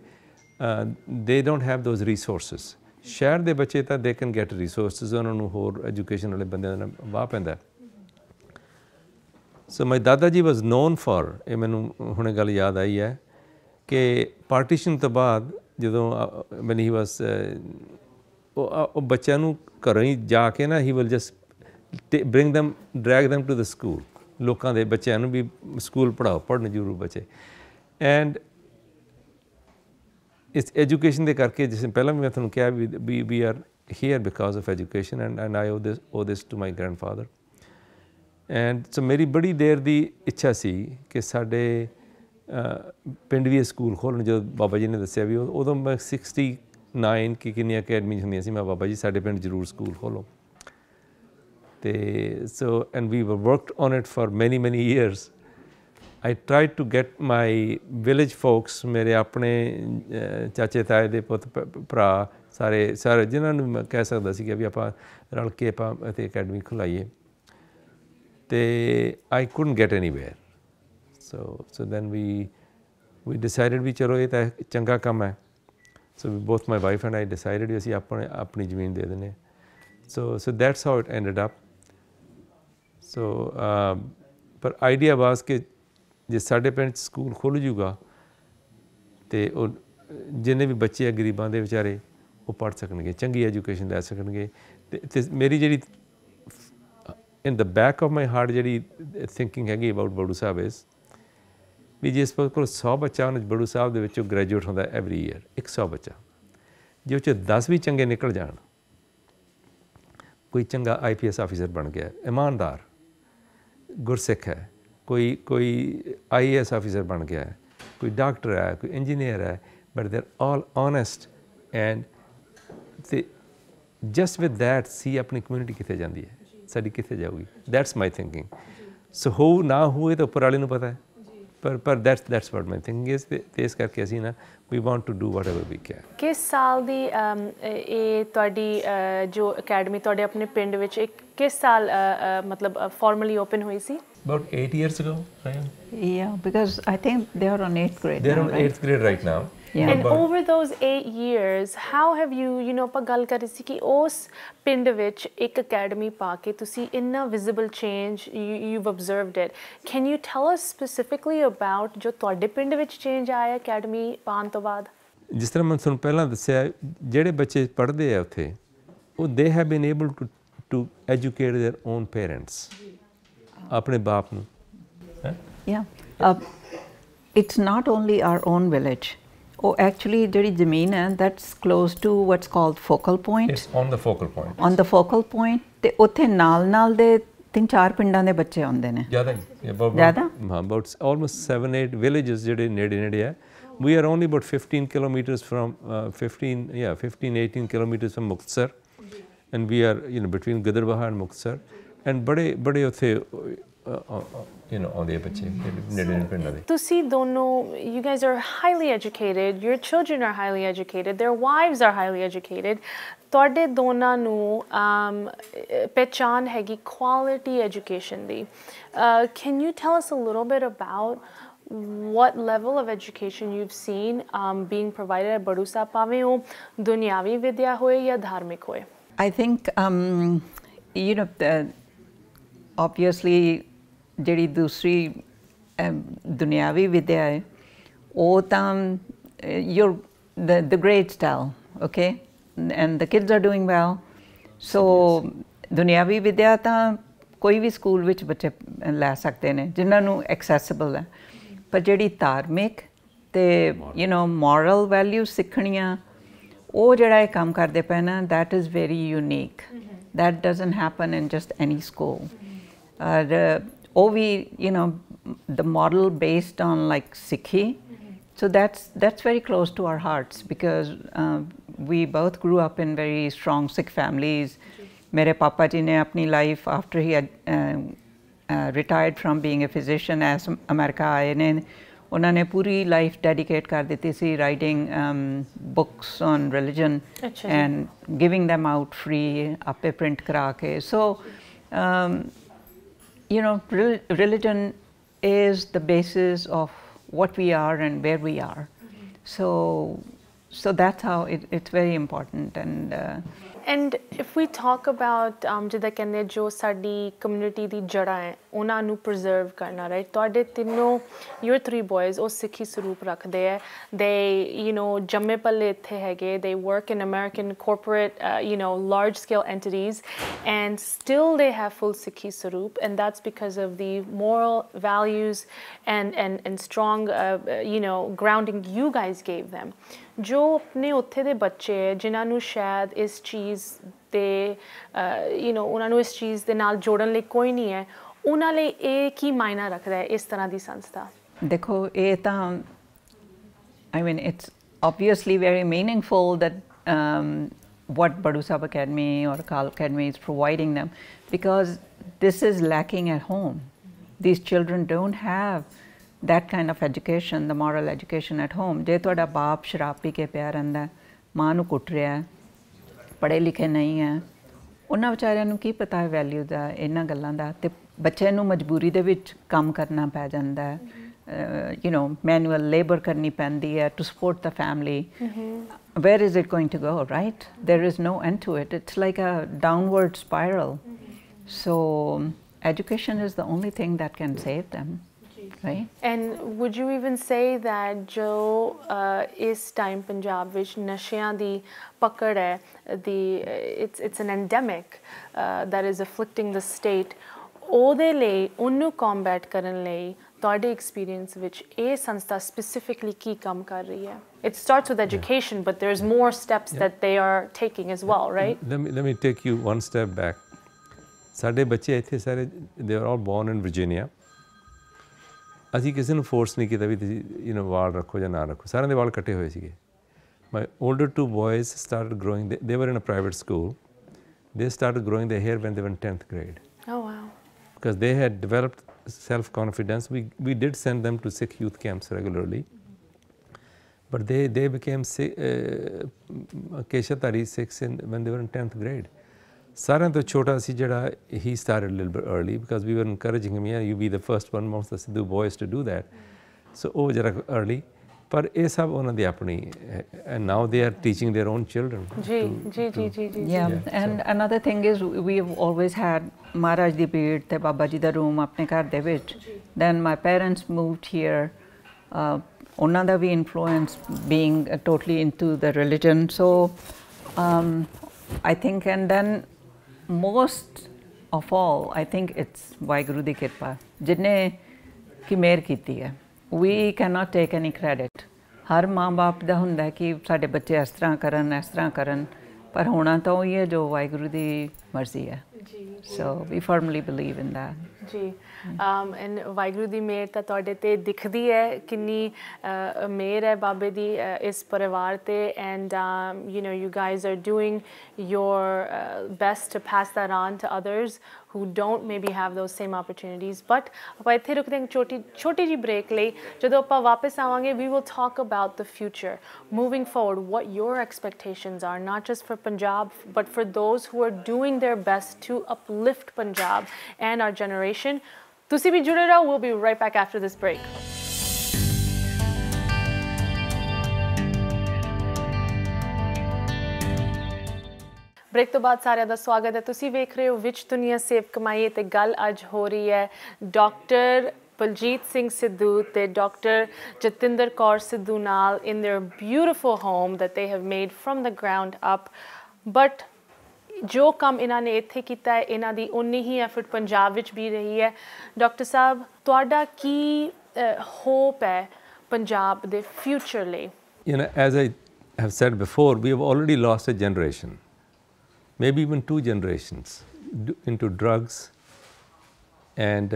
they don't have those resources. शहर दे बच्चे ता they can get resources उन्हें नू होर education वाले बंदे ना वापस है. So my dadaji was known for ये मैंनू होने गली याद आई है कि partition तो बाद जब when he was वो बच्चे नू करेंगे जाके ना he will just bring them, drag them to the school. लोकां दे बच्चे अनु भी school पढ़ाओ, पढ़ने जरूर बच्चे. And इस education दे करके जिसे पहले मैं तुम क्या we are here because of education and I owe this to my grandfather. And so मेरी बड़ी देर दी इच्छा सी कि साढ़े पिंडवीय school खोलने जो बाबा जी ने दस्या भी वो तो मैं 69 की किन्हीं के admission दिया सी मैं बाबा जी साढ़े पिंड जरूर school खोलो. And we worked on it for many, many years. I tried to get my village folks, मेरे अपने चाचे ताए दे पोत प्रा सारे जिन्होंने कह सकता सी कि अभी आप रल के आप इतने academy खुलाइए. ते I couldn't get anywhere. So then we decided भी चलो ये ताए चंगा काम है. So both my wife and I decided वैसे अपनी ज़मीन दे देने. So that's how it ended up. So, पर idea was कि जिस साढ़े पेंट स्कूल खोल जुगा, ते और जिन्हें भी बच्चे या गरीबां दे बेचारे वो पढ़ सकनेगे, चंगी education ले सकनेगे. ते मेरी जरी in the back of my heart zari thinking है कि about बड़ू साहब is, भी जिस पर कोई 100 बच्चा उन्हें बड़ू साहब दे बच्चों graduate होता है every year, 100 बच्चा, जो बच्चे 10 भी चंगे निकल जान. कोई चंगा आईपीएस ऑफिसर बन गया, ईमानदार, गुरसिख है, कोई आईएएस ऑफिसर बन गया है, कोई डॉक्टर है, कोई इंजीनियर है, but they're all honest and they just with that see अपनी कम्युनिटी कितने जान्दी है, साड़ी कितने जाओगी, that's my thinking. So हो ना हुए तो ऊपर वाले नो पता है, पर that's what my thinking is. तेज करके ऐसी ना we want to do whatever we can. किस साल दी ये तोड़ी जो academy तोड़े अपने पिंड विच एक किस साल मतलब formally open हुई सी? About 8 years ago, Ryan. Yeah, because I think they are on 8th grade. They are on 8th grade right now. Yeah. And over those 8 years, how have you know, पगल करी सी कि उस पिंड विच एक academy पाके तुसी इन्ना visible change you've observed it. Can you tell us specifically about जो तोड़े पिंड विच change आया academy पान तो बाद? जिस तरह मैं सुन पहला दस्या जेठे बच्चे पढ़ते हैं उसे, वो they have been able to educate their own parents. अपने बाप ने. Yeah, it's not only our own village. Oh, actually, Jari Jamina, that's close to what's called focal point. It's on the focal point. On the focal point, ते उत्थे नाल दे 3-4 पिंडा ने बच्चे आंदे ने. ज़्यादा ही. ज़्यादा? हाँ, about almost 7-8 villages जरे नेड़े हैं. We are only about 15 kilometers from 15-18 kilometers from Muktsar, and we are between Gidderbaha and Muktsar, and बड़े उत्थे. On the Apache. To see, dono, you guys are highly educated. Your children are highly educated. Their wives are highly educated. तोड़े दोना नू पहचान है कि quality education the. Can you tell us a little bit about what level of education you've seen being provided at Baru Sahib? पावे वो दुनियावी विद्या होए या धार्मिक होए? I think obviously जेरी दूसरी दुनियावी विद्या है, वो तम your the grades tell, okay, and the kids are doing well, so दुनियावी विद्या तम कोई भी स्कूल विच बच्चे ला सकते ने, जिन्हानु accessible है, पर जेरी धार्मिक ते moral values सिखनिया, वो जेरा एक काम कर दे पैना, that is very unique, that doesn't happen in just any school. The model based on like Sikhi, so that's very close to our hearts because we both grew up in very strong Sikh families. मेरे पापा जी ने अपनी life after he had retired from being a physician as America आए ने ਉਹਨਾਂ ਨੇ ਪੂਰੀ life dedicate ਕਰ ਦਿੱਤੀ ਸੀ writing books on religion and giving them out free ਆਪੇ ਪ੍ਰਿੰਟ ਕਰਾ ਕੇ so you نو religion is the basis of what we are and where we are. So that's how it's very important. And if we talk about jidda kehne jo saadi community di jada hai ohna nu preserve karna, right? Tode tinno, your three boys oh sikhi saroop rakhde hai, they jamme palle itthe hege, they work in American corporate large scale entities, and still they have full sikhi saroop, and that's because of the moral values and strong grounding you guys gave them. जो अपने उत्थे दे बच्चे जिन्हां नूं शायद इस चीज़ दे उन्हां नूं इस चीज़ दे नाल जोड़न लई कोई नहीं है, उन्हां लई इह की मायना रखदा है इस तरह दी संस्था? देखो ये तो I mean it's obviously very meaningful that what Baru Sahib Academy or Akal Academy is providing them, because this is lacking at home. These children don't have that kind of education, the moral education at home. जे तुहाडा बाप शराब P के पिया रहिंदा है, माँ नूं कुट रिहा है, पढ़े लिखे नहीं है, उन्हां विचारियां नूं की पता है वैल्यू दा इन्हां गल्लां दा, ते बच्चे नूं मजबूरी दे विच काम करना पै जांदा है, मैनुअल लेबर करनी पैंदी है to support the family. Where is it going to go, right? There is no end to it. It's like a downward spiral. So education is the only thing that can save them. Right. And would you even say that जो इस time Punjab विच नशियां दी पकड़ है, it's an endemic that is afflicting the state, ओदे लई उन्नू combat करन लई तुहाडे experience विच ए संस्था specifically की काम कर रही है? It starts with education, yeah. But there's more steps, yeah, that they are taking as well, right? Let me take you one step back. साडे बच्चे इत्थे सारे, they were all born in Virginia. ਅਸੀਂ ਕਿਸੇ ਨੂੰ ਫੋਰਸ ਨਹੀਂ ਕੀਤਾ ਵੀ ਤੁਸੀਂ ਵਾਲ ਰੱਖੋ ਜਾਂ ਨਾ ਰੱਖੋ, ਸਾਰਿਆਂ ਦੇ ਵਾਲ ਕੱਟੇ ਹੋਏ ਸੀਗੇ. My older two boys started growing, they were in a private school, they started growing their hair when they were in 10th grade, because they had developed self confidence. We did send them to Sikh youth camps regularly, but they became Keshdhari Sikhs in when they were in 10th grade. ਸਾਰਿਆਂ ਤੋਂ ਛੋਟਾ ਸੀ ਜਿਹੜਾ, he started little bit early because we were encouraging him, you be the first one amongst the Sidhu boys to do that, so ਉਹ ਜਰਾ early. ਪਰ ਇਹ ਸਭ ਉਹਨਾਂ ਦੀ ਆਪਣੀ, and now they are teaching their own children. ਜੀ ਜੀ ਜੀ ਜੀ ਜੀ yeah. And another thing is we have always had Maharaj ਦੀ ਪੀੜ ਤੇ ਬਾਬਾ ਜੀ ਦਾ ਰੂਮ ਆਪਣੇ ਘਰ ਦੇ ਵਿੱਚ. Then my parents moved here, ਉਹਨਾਂ ਦਾ ਵੀ influence being totally into the religion. So I think and then most of all I think it's Vaheguru di Kirpa jinne ki meher ਕੀਤੀ hai. We cannot take any credit. Har maa baap da hunda hai ki sade bacche is tarah karan, is tarah karan, par hona to hi hai jo Vaheguru di marzi hai. So we firmly believe in that. जी. And Waheguru की मेहर तो तुहाडे ते दिखदी है किन्नी मेहर है बाबे दी इस परिवार ते. And you guys are doing your best to pass that on to others who don't maybe have those same opportunities. But ਆਪਾਂ ਇੱਥੇ ਰੁਕਦੇ ਹਾਂ ਛੋਟੀ ਜਿਹੀ break ਲਈ, ਜਦੋਂ ਆਪਾਂ ਵਾਪਸ ਆਵਾਂਗੇ we will talk about the future moving forward, what your expectations are not just for Punjab but for those who are doing their best to uplift Punjab and our generation. ਤੁਸੀਂ ਵੀ ਜੁੜੇ ਰਹੋ, we'll be right back after this break. Break तो बाद सारे का स्वागत है. तुसी वेख रहे हो विच दुनिया सेव कमाइए ते गल अज हो रही है डॉक्टर बलजीत सिंह सिद्धू ते डॉक्टर जतिंदर कौर सिद्धू नाल in their beautiful home that they have made from the ground up. But जो काम इन्होंने इत्थे किया है, इन्हां दी उन्नी ही एफर्ट पंजाब विच भी रही है. डॉक्टर साहब तुहाडा की होप है पंजाब दे फ्यूचर लई? As I have said before, we have already lost a generation, maybe even two generations, into drugs and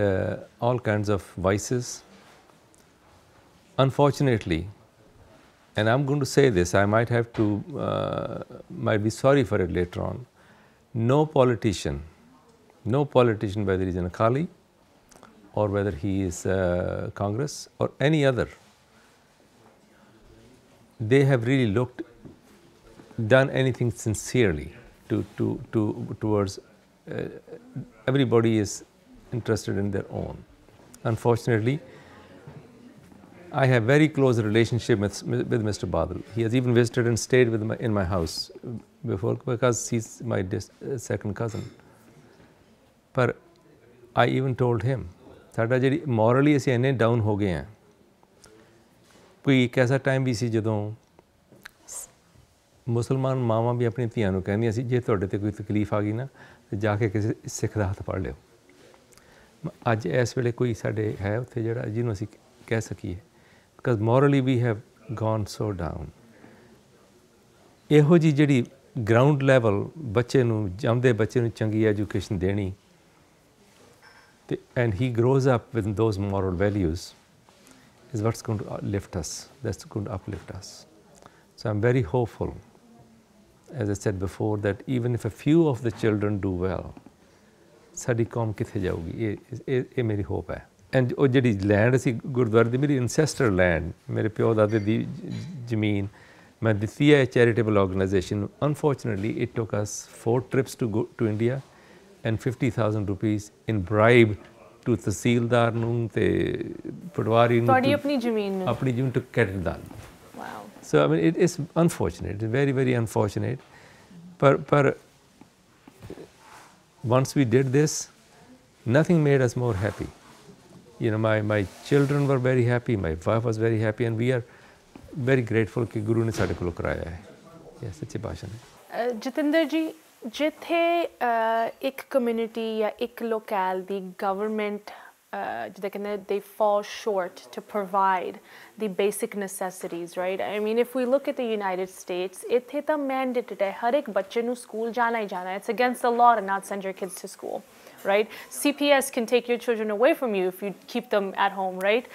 all kinds of vices. Unfortunately, and I'm going to say this, I might have to might be sorry for it later on, no politician, whether he's an Akali or whether he is Congress or any other, they have really done anything sincerely towards everybody is interested in their own. Unfortunately, I have very close relationship with Mr. Badal. He has even visited and stayed with in my house before, because he's my second cousin. But I even told him that morally we are down. ਕੋਈ ਕੈਸਾ time ਵੀ ਸੀ ਜਦੋਂ ਮੁਸਲਮਾਨ ਮਾਵਾਂ ਵੀ ਆਪਣੀ ਧੀਆਂ ਨੂੰ ਕਹਿੰਦੀਆਂ ਸੀ ਜੇ ਤੁਹਾਡੇ ਤੇ ਕੋਈ ਤਕਲੀਫ ਆ ਗਈ ਨਾ ਤੇ ਜਾ ਕੇ ਕਿਸੇ ਸਿੱਖ ਦਾ ਹੱਥ ਫੜ ਲਿਓ ਅੱਜ ਇਸ ਵੇਲੇ ਕੋਈ ਸਾਡੇ ਹੈ ਉੱਥੇ ਜਿਹੜਾ ਜਿਹਨੂੰ ਅਸੀਂ ਕਹਿ ਸਕੀਏ because morally we have gone so down ਇਹੋ ਜਿਹੀ ਜਿਹੜੀ ਗਰਾਊਂਡ ਲੈਵਲ ਬੱਚੇ ਨੂੰ ਜੰਮਦੇ ਬੱਚੇ ਨੂੰ ਚੰਗੀ ਐਜੂਕੇਸ਼ਨ ਦੇਣੀ ਤੇ and he grows up with those moral values is what's going to lift us, that's going to uplift us. So I'm very hopeful, as I said before, that even if a few of the children do well, sadi kaum kithe jaogi, eh meri hope hai. And oh jehdi land si gurdwara di meri ancestor land, mere pyo dade di zameen main ditti hai charitable organization. Unfortunately, it took us 4 trips to go to India and 50,000 rupees in bribe to tahsildar nu te patwari nu todi apni zamin to kattdan. Wow. So I mean it is unfortunate, very, very unfortunate, but once we did this, nothing made us more happy. You know, my children were very happy, my wife was very happy, and we are very grateful ki guru ne sade kolo karaya hai. Yes, sachi bhashan hai. Jatinder ji, ਜਿੱਥੇ ਇੱਕ community ਜਾਂ ਇੱਕ local ਦੀ government ਜਿਹਦਾ ਕਹਿੰਦੇ ਦੇ fall short to provide the basic necessities right I mean if we look at the United States ਇੱਥੇ ਤਾਂ mandated ਹੈ ਹਰ ਇੱਕ ਬੱਚੇ ਨੂੰ ਸਕੂਲ ਜਾਣਾ ਹੀ ਜਾਣਾ it's against the law to not send your kids to school right CPS can take your children away from you if you keep them at home right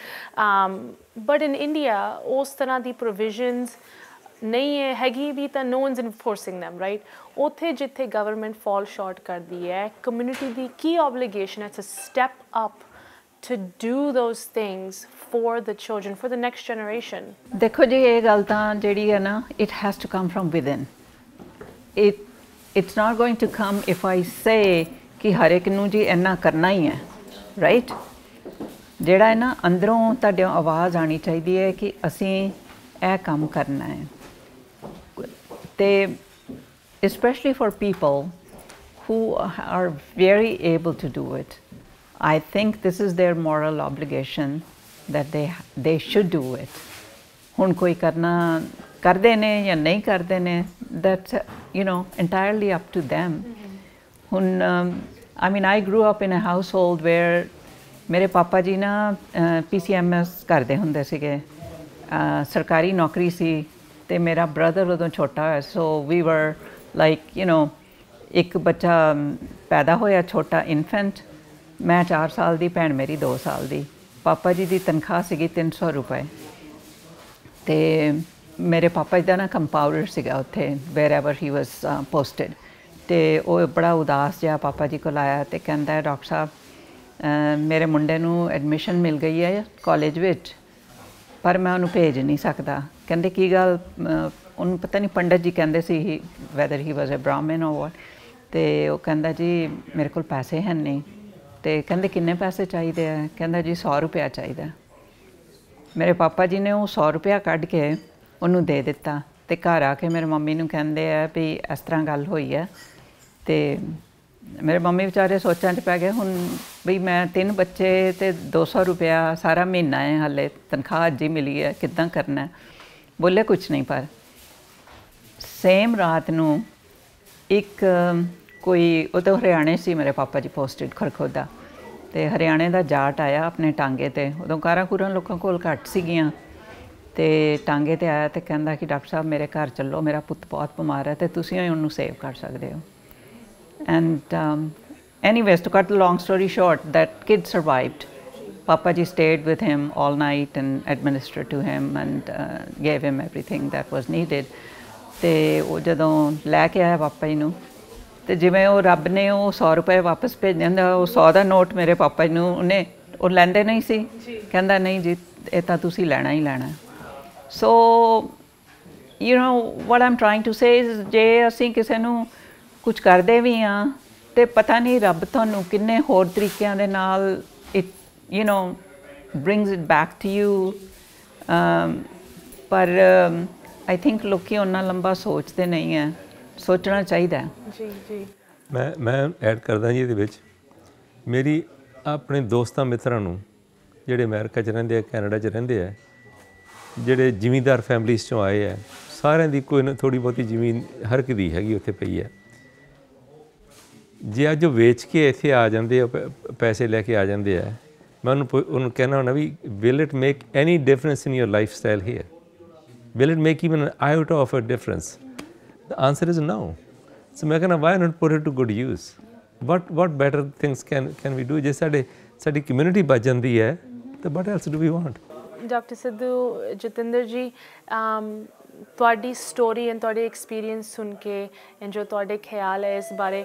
but in India ਉਸ ਤਰ੍ਹਾਂ ਦੀ provisions ਨਹੀਂ ਹੈ ਹੈਗੀ ਵੀ ਤਾਂ no one's enforcing them right ਉੱਥੇ ਜਿੱਥੇ ਗਵਰਨਮੈਂਟ ਫਾਲ ਸ਼ਾਰਟ ਕਰਦੀ ਹੈ ਕਮਿਊਨਿਟੀ ਦੀ ਕੀ ਓਬਲੀਗੇਸ਼ਨ ਹੈ to step up to do those things for the children for the next generation ਦੇਖੋ ਜੀ ਇਹ ਗੱਲ ਤਾਂ ਜਿਹੜੀ ਹੈ ਨਾ it has to come from within it's not going to come if I say ਕਿ ਹਰ ਇੱਕ ਨੂੰ ਜੀ ਇੰਨਾ ਕਰਨਾ ਹੀ ਹੈ ਰਾਈਟ ਜਿਹੜਾ ਹੈ ਨਾ ਅੰਦਰੋਂ ਤੁਹਾਡੇ ਆਵਾਜ਼ ਆਉਣੀ ਚਾਹੀਦੀ ਹੈ ਕਿ ਅਸੀਂ ਇਹ ਕੰਮ ਕਰਨਾ ਹੈ They, especially for people who are very able to do it, I think this is their moral obligation that they should do it. Hun koi karna kar dene ya nahi kar dene, that's you know entirely up to them. Hun, I mean, I grew up in a household where mere papa ji na PCMS karde hunde sige, sarkari naukri si. ਤੇ ਮੇਰਾ brother ਉਦੋਂ ਛੋਟਾ ਹੋਇਆ ਸੋ ਵੀ ਵਰ like you know ਇੱਕ ਬੱਚਾ ਪੈਦਾ ਹੋਇਆ ਛੋਟਾ ਇਨਫੈਂਟ ਮੈਂ 4 ਸਾਲ ਦੀ ਭੈਣ ਮੇਰੀ 2 ਸਾਲ ਦੀ ਪਾਪਾ ਜੀ ਦੀ ਤਨਖਾਹ ਸੀਗੀ 300 ਰੁਪਏ ਤੇ ਮੇਰੇ ਪਾਪਾ ਜੀ ਦਾ ਨਾ ਕੰਪਾਊਂਡਰ ਸੀਗਾ ਉੱਥੇ ਵੇਅਰਐਵਰ ਹੀ ਵਾਸ ਪੋਸਟਡ ਤੇ ਉਹ ਬੜਾ ਉਦਾਸ ਜਿਹਾ ਪਾਪਾ ਜੀ ਕੋਲ ਆਇਆ ਤੇ ਕਹਿੰਦਾ ਡਾਕਟਰ ਸਾਹਿਬ ਮੇਰੇ ਮੁੰਡੇ ਨੂੰ ਐਡਮਿਸ਼ਨ ਮਿਲ ਗਈ ਹੈ ਕਾਲਜ ਵਿੱਚ ਪਰ ਮੈਂ ਉਹਨੂੰ ਭੇਜ ਨਹੀਂ ਸਕਦਾ ਕਹਿੰਦੇ ਕੀ ਗੱਲ ਉਹਨੂੰ ਪਤਾ ਨਹੀਂ ਪੰਡਤ ਜੀ ਕਹਿੰਦੇ ਸੀ ਵੈਦਰ ਹੀ ਵਾਸ ਅ ਬ੍ਰਾਹਮਣ ਔਰ ਵਾਟ ਤੇ ਉਹ ਕਹਿੰਦਾ ਜੀ ਮੇਰੇ ਕੋਲ ਪੈਸੇ ਹੈ ਨਹੀਂ ਤੇ ਕਹਿੰਦੇ ਕਿੰਨੇ ਪੈਸੇ ਚਾਹੀਦੇ ਆ ਕਹਿੰਦਾ ਜੀ 100 ਰੁਪਇਆ ਚਾਹੀਦਾ ਮੇਰੇ ਪਾਪਾ ਜੀ ਨੇ ਉਹ 100 ਰੁਪਇਆ ਕੱਢ ਕੇ ਉਹਨੂੰ ਦੇ ਦਿੱਤਾ ਤੇ ਘਰ ਆ ਕੇ ਮੇਰੇ ਮੰਮੀ ਨੂੰ ਕਹਿੰਦੇ ਆ ਵੀ ਇਸ ਤਰ੍ਹਾਂ ਗੱਲ ਹੋਈ ਹੈ ਤੇ ਮੇਰੇ ਮੰਮੀ ਵਿਚਾਰੇ ਸੋਚਾਂ 'ਚ ਪੈ ਗਏ ਹੁਣ ਬਈ ਮੈਂ 3 ਬੱਚੇ ਤੇ 200 ਰੁਪਇਆ ਸਾਰਾ ਮਹੀਨਾ ਹੈ ਹਾਲੇ ਤਨਖਾਹ ਅੱਜ ਹੀ ਮਿਲੀ ਹੈ ਕਿੱਦਾਂ ਕਰਨਾ ਬੋਲੇ ਕੁਛ ਨਹੀਂ ਪਰ ਸੇਮ ਰਾਤ ਨੂੰ ਇੱਕ ਕੋਈ ਉਹ ਤਾਂ ਹਰਿਆਣੇ ਸੀ ਮੇਰੇ ਪਾਪਾ ਜੀ ਪੋਸਟਡ ਖਰਖੋਦਾ ਤੇ ਹਰਿਆਣੇ ਦਾ ਜਾਟ ਆਇਆ ਆਪਣੇ ਟਾਂਗੇ ਤੇ ਉਦੋਂ ਕਾਰਾਂ ਕੂਰਾਂ ਲੋਕਾਂ ਕੋਲ ਘੱਟ ਸੀਗੀਆਂ ਤੇ ਟਾਂਗੇ ਤੇ ਆਇਆ ਤੇ ਕਹਿੰਦਾ ਕਿ ਡਾਕਟਰ ਸਾਹਿਬ ਮੇਰੇ ਘਰ ਚੱਲੋ ਮੇਰਾ ਪੁੱਤ ਬਹੁਤ ਬਿਮਾਰ ਹੈ ਤੇ ਤੁਸੀਂ ਹੀ ਉਹਨੂੰ ਸੇਵ ਕਰ ਸਕਦੇ ਹੋ and anyways to cut the long story short that kid survived papa ji stayed with him all night and administered to him and gave him everything that was needed te oh jadon le ke aaya papa ji nu te jime oh rab ne oh 100 rupaye wapas bhej denda oh 100 da note mere papa ji nu ohne oh lende nahi si kehnda nahi ji eh ta tusi lena hi lena so you know, what I'm trying to say is, ਜੇ ਅਸੀਂ ਕਿਸੇ ਨੂੰ ਕੁਝ ਕਰਦੇ ਵੀ ਆ ਤੇ ਪਤਾ ਨਹੀਂ ਰੱਬ ਤੁਹਾਨੂੰ ਕਿੰਨੇ ਹੋਰ ਤਰੀਕਿਆਂ ਦੇ ਨਾਲ it, you know, brings it back to you. ਪਰ I think ਲੋਕੀ ਉਹਨਾਂ ਲੰਬਾ ਸੋਚਦੇ ਨਹੀਂ ਹੈ, ਸੋਚਣਾ ਚਾਹੀਦਾ ਹੈ। ਜੀ ਜੀ, ਮੈਂ ਐਡ ਕਰਦਾ ਜੀ ਇਹਦੇ ਵਿੱਚ, ਮੇਰੀ ਆਪਣੇ ਦੋਸਤਾਂ ਮਿੱਤਰਾਂ ਨੂੰ ਜਿਹੜੇ ਅਮਰੀਕਾ 'ਚ ਰਹਿੰਦੇ ਆ, ਕੈਨੇਡਾ 'ਚ ਰਹਿੰਦੇ ਆ, ਜਿਹੜੇ ਜ਼ਿਮੀਂਦਾਰ ਫੈਮਲੀਜ਼ 'ਚੋਂ ਆਏ ਆ, ਸਾਰਿਆਂ ਦੀ ਕੋਈ ਨਾ ਥੋੜ੍ਹੀ ਬਹੁਤੀ ਜ਼ਮੀਨ ਹਰ ਇੱਕ ਦੀ ਹੈਗੀ ਉੱਥੇ ਪਈ ਹੈ। ਜੇ ਅੱਜ ਉਹ ਵੇਚ ਕੇ ਇੱਥੇ ਆ ਜਾਂਦੇ ਆ, ਪੈਸੇ ਲੈ ਕੇ ਆ ਜਾਂਦੇ ਆ, ਮੈਂ ਉਹਨੂੰ ਕਹਿਣਾ ਹੁੰਦਾ ਵੀ will it make any difference in your lifestyle here? Will it make even an iota of a difference? The answer is no. So ਮੈਂ ਕਹਿੰਦਾ why not put it to good use? What better things can we do? ਜੇ ਸਾਡੀ community ਬਚ ਜਾਂਦੀ ਹੈ ਤਾਂ what else do we want? Dr. Sidhu, Jatinder ji, ਤੁਹਾਡੀ story and ਤੁਹਾਡੇ ਐਕਸਪੀਰੀਅੰਸ ਸੁਣ ਕੇ ਐਂਡ ਜੋ ਤੁਹਾਡੇ ਖਿਆਲ ਹੈ ਇਸ ਬਾਰੇ,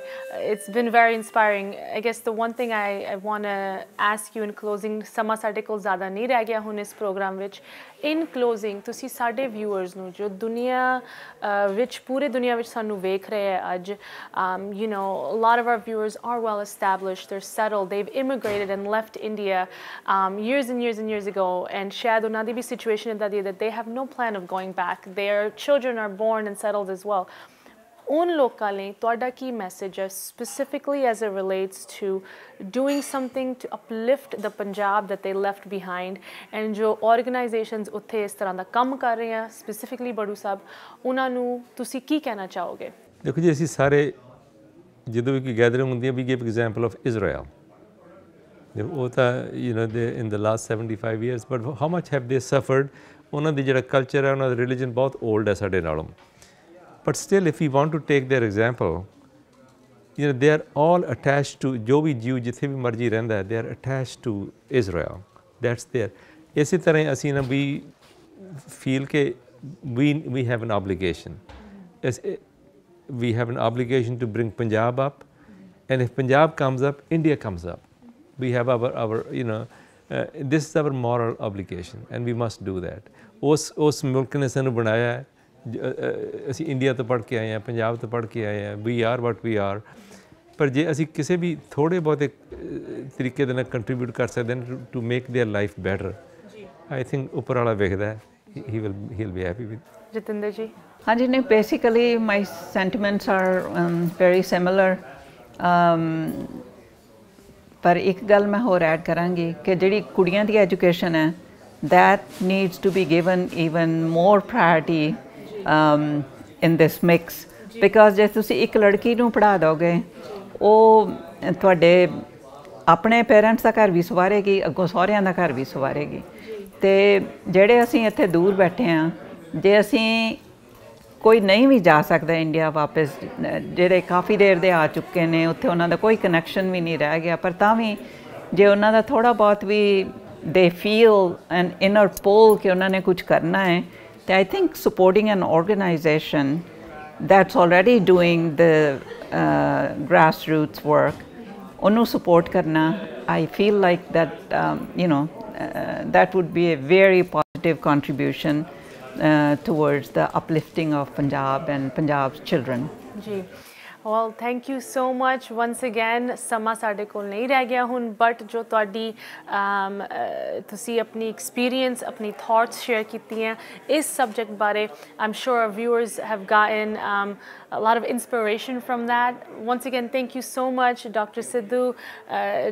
it's been very inspiring. I guess the one thing I want to ask you in closing, ਸਮਾਂ ਸਾਡੇ ਕੋਲ ਜ਼ਿਆਦਾ ਨਹੀਂ ਰਹਿ ਗਿਆ ਹੁਣ ਇਸ ਪ੍ਰੋਗਰਾਮ ਵਿੱਚ, ਇਨ ਕਲੋਜ਼ਿੰਗ ਤੁਸੀਂ ਸਾਡੇ ਵਿਊਅਰਸ ਨੂੰ ਜੋ ਦੁਨੀਆ ਵਿੱਚ, ਪੂਰੇ ਦੁਨੀਆ ਵਿੱਚ ਸਾਨੂੰ ਵੇਖ ਰਹੇ ਹੈ ਅੱਜ, you know a lot of our viewers are well established, they are settled, they have immigrated and left India years and years and years ago, and ਸ਼ਾਇਦ ਉਹਨਾਂ ਦੀ ਵੀ ਸਿਚੁਏਸ਼ਨ ਇੱਦਾਂ ਦੀ ਹੈ that they have no plan of going back. Their children are born and settled as well. उन लोगों ने तोड़ा की message है specifically as it relates to doing something to uplift the Punjab that they left behind, and जो organizations उत्थे इस तरह का काम कर रहे हैं specifically बड़ू साहब, उन्होंने तुसी की कहना चाहोगे? देखो जी, ऐसी सारे जिधर भी गैदरिंग होती है, we give example of Israel. वो था, you know, they in the last 75 years, but how much have they suffered? ਉਹਨਾਂ ਦੀ ਜਿਹੜਾ ਕਲਚਰ ਹੈ, ਉਹਨਾਂ ਦਾ ਰਿਲੀਜਨ ਬਹੁਤ ਓਲਡ ਹੈ ਸਾਡੇ ਨਾਲੋਂ, but still if you want to take their example, you know they are all attach to, ਜੋ ਵੀ ਜੀਵ ਜਿੱਥੇ ਵੀ ਮਰਜ਼ੀ ਰਹਿੰਦਾ ਹੈ, they are attach to Israel, that's their. ਇਸੇ ਤਰ੍ਹਾਂ ਅਸੀਂ ਨਾ ਵੀ ਫੀਲ ਕਿ we have an obligation, we have an obligation to bring Punjab up, and if Punjab comes up, India comes up, we have our, you know, this is our moral obligation and we must do that. ਉਸ ਮੁਲਕ ਨੇ ਸਾਨੂੰ ਬਣਾਇਆ, ਅਸੀਂ India ਤੋਂ ਪੜ੍ਹ ਕੇ ਆਏ ਹਾਂ, ਪੰਜਾਬ ਤੋਂ ਪੜ੍ਹ ਕੇ ਆਏ ਹਾਂ, ਵੀ ਆਰ ਵਟ ਵੀ ਆਰ, ਪਰ ਜੇ ਅਸੀਂ ਕਿਸੇ ਵੀ ਥੋੜ੍ਹੇ ਬਹੁਤੇ ਤਰੀਕੇ ਦੇ ਨਾਲ ਕੰਟਰੀਬਿਊਟ ਕਰ ਸਕਦੇ ਹਾਂ to make their life better, I think ਉੱਪਰ ਵਾਲਾ ਵੇਖਦਾ ਹੈ, he will he will be happy with. Jatinder ji? ਹਾਂਜੀ, ਨਹੀਂ, basically my sentiments are very similar, पर एक गल मैं होर ऐड करांगी कि जिहड़ी कुड़ियां दी एजुकेशन है, that needs to be given even more priority in this mix, because जे तुसीं एक लड़की नूं पढ़ा दोगे, वो तुहाडे अपने पेरेंट्स दा घर भी सवारेगी, अगों सहुरियां दा घर भी सवारेगी। ते जिहड़े असीं इत्थे दूर बैठे हाँ, जे असीं कोई नहीं भी जा सकता इंडिया वापस, जिहड़े काफ़ी देर दे आ चुके ने, उत्थे उन्हां दा कोई कनैक्शन भी नहीं रह गया, पर तावी जे उन्हां दा थोड़ा बहुत भी they feel an inner pull कि उन्हां ने कुछ करना है, तो I think supporting an organization that's already doing the grass roots work, उन्होंने सपोर्ट करना, I feel like that, you know, that would be a very positive contribution towards the uplifting of Punjab and Punjab's children. Ji, well, thank you so much once again. Sama sade kol nahi reh gaya hun, but jo tuhadi tusi apni experience, apni thoughts share kiti hain is subject bare, I'm sure our viewers have gotten a lot of inspiration from that. Once again, thank you so much, Dr. Sidhu,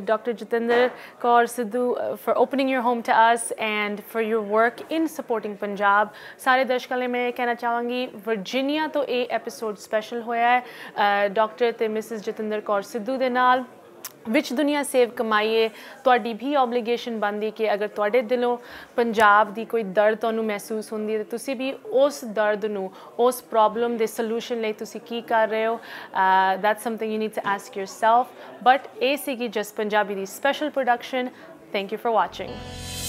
Dr. Jatinder Kaur Sidhu, for opening your home to us and for your work in supporting Punjab. Sare darshakon layi main kehna chahavangi, Virginia to eh episode special hoya hai Dr. te Mrs. Jatinder Kaur Sidhu de naal। विच दुनिया सेव कमाइए, तुहाडी भी obligation बनती कि अगर तुहाडे दिलों पंजाब की कोई दर्द तुहानूं महसूस होंदी है, तो तुसीं भी उस दर्द नूं, उस प्रॉब्लम दे सल्यूशन लई तुसीं की कर रहे हो, that's something you need to ask yourself. But ये सीगी जस पंजाबी दी special production, thank you for watching.